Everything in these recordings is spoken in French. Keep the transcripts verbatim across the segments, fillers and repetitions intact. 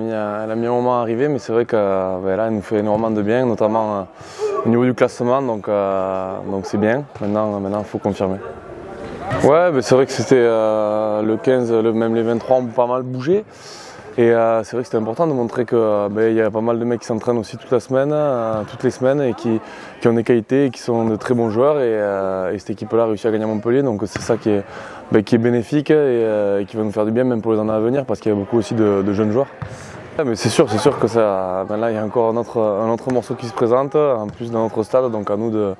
mis, elle a mis un moment à arriver, mais c'est vrai qu'elle ben nous fait énormément de bien, notamment euh, au niveau du classement, donc euh, donc c'est bien. Maintenant, il maintenant, faut confirmer. Ouais, ben c'est vrai que c'était euh, le quinze, le, même les vingt-trois ont pas mal bougé. Et euh, c'est vrai que c'était important de montrer qu'il ben, y a pas mal de mecs qui s'entraînent aussi toute la semaine, euh, toutes les semaines, et qui, qui ont des qualités, et qui sont de très bons joueurs. Et, euh, et cette équipe-là a réussi à gagner à Montpellier, donc c'est ça qui est, ben, qui est bénéfique et, euh, et qui va nous faire du bien même pour les années à venir, parce qu'il y a beaucoup aussi de, de jeunes joueurs. Ouais, mais c'est sûr, c'est sûr que ça, ben là il y a encore un autre, un autre morceau qui se présente, en plus dans notre stade, donc à nous de...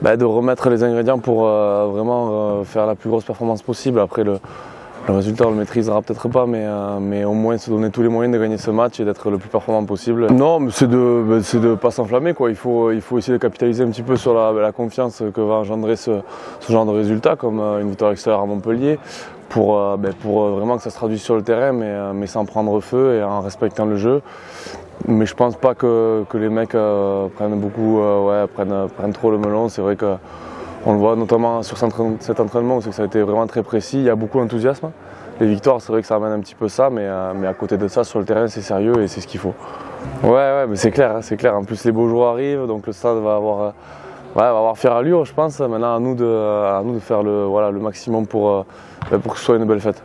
Bah, de remettre les ingrédients pour euh, vraiment euh, faire la plus grosse performance possible. Après, le, le résultat, on le maîtrisera peut-être pas, mais, euh, mais au moins se donner tous les moyens de gagner ce match et d'être le plus performant possible. Non, mais c'est de ne pas s'enflammer, quoi. Il faut, il faut essayer de capitaliser un petit peu sur la, la confiance que va engendrer ce, ce genre de résultat, comme euh, une victoire extérieure à Montpellier, pour, euh, bah, pour euh, vraiment que ça se traduise sur le terrain, mais, euh, mais sans prendre feu et en respectant le jeu. Mais je pense pas que, que les mecs euh, prennent beaucoup, euh, ouais, prennent, prennent trop le melon. C'est vrai qu'on le voit notamment sur cet entraînement où c'est que ça a été vraiment très précis. Il y a beaucoup d'enthousiasme. Les victoires, c'est vrai que ça amène un petit peu ça, mais, euh, mais à côté de ça, sur le terrain, c'est sérieux et c'est ce qu'il faut. Ouais, ouais, mais c'est clair, hein, c'est clair. En plus, les beaux jours arrivent, donc le stade va avoir, euh, ouais, va avoir fière allure, je pense. Maintenant, à nous de, à nous de faire le, voilà, le maximum pour, euh, pour que ce soit une belle fête.